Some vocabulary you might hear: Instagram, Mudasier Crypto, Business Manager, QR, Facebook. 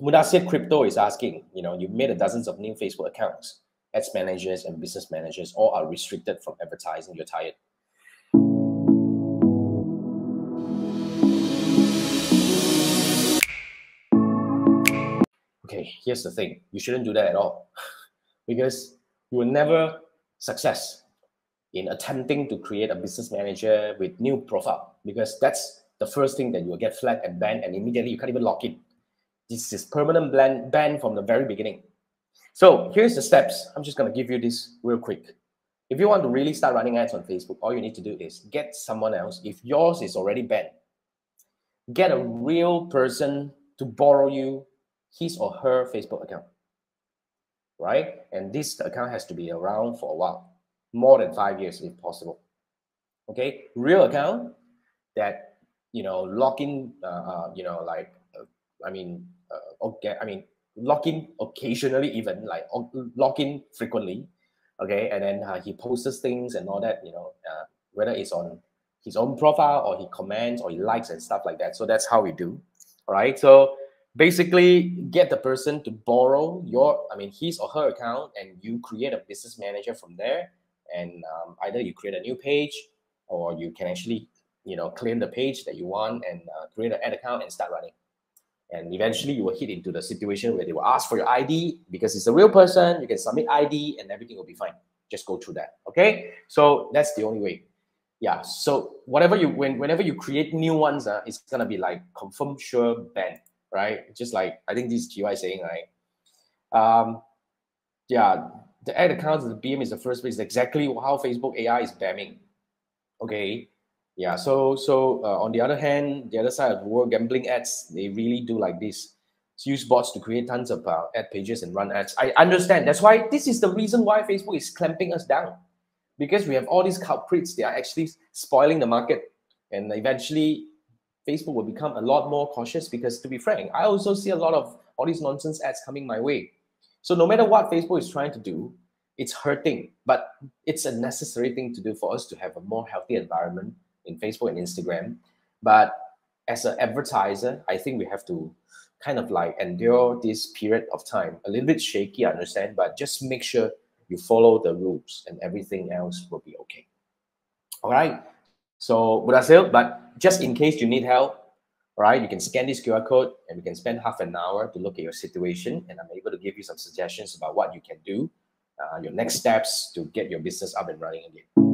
Mudasier Crypto is asking, you've made dozens of new Facebook accounts. Ads managers and business managers all are restricted from advertising. You're tired. Okay, here's the thing. You shouldn't do that at all, because you will never success in attempting to create a business manager with new profile, because that's the first thing that you will get flagged and banned, and immediately you can't even log in. This is permanent ban from the very beginning. So here's the steps. I'm just going to give you this real quick. If you want to really start running ads on Facebook, all you need to do is get someone else, if yours is already banned, get a real person to borrow you his or her Facebook account, right? And this account has to be around for a while, more than 5 years if possible. Okay, real account that, login, login occasionally, even like login frequently, okay? And then he posts things and all that, whether it's on his own profile or he comments or he likes and stuff like that. So that's how we do, all right? So basically, get the person to borrow your, his or her account, and you create a business manager from there. And either you create a new page, or you can actually, claim the page that you want and create an ad account and start running. And eventually, you will hit into the situation where they will ask for your ID, because it's a real person. You can submit ID, and everything will be fine. Just go through that, okay? So that's the only way. Yeah. So whatever you, whenever you create new ones, it's gonna be like confirm, sure, banned. Right, just like I think this is GY saying, right? Yeah, the ad accounts of the BM is the first place, exactly how Facebook AI is spamming. Okay, yeah. So on the other hand, the other side of the world, gambling ads, they really do like this. It's use bots to create tons of ad pages and run ads. I understand. That's why this is the reason why Facebook is clamping us down, because we have all these culprits. They are actually spoiling the market, and eventually Facebook will become a lot more cautious, because to be frank, I also see a lot of all these nonsense ads coming my way. So no matter what Facebook is trying to do, it's hurting, but it's a necessary thing to do for us to have a more healthy environment in Facebook and Instagram. But as an advertiser, I think we have to kind of like endure this period of time. A little bit shaky, I understand, but just make sure you follow the rules and everything else will be okay. All right. So Mudasier, but just in case you need help, right, you can scan this QR code and we can spend half an hour to look at your situation, and I'm able to give you some suggestions about what you can do, your next steps to get your business up and running again.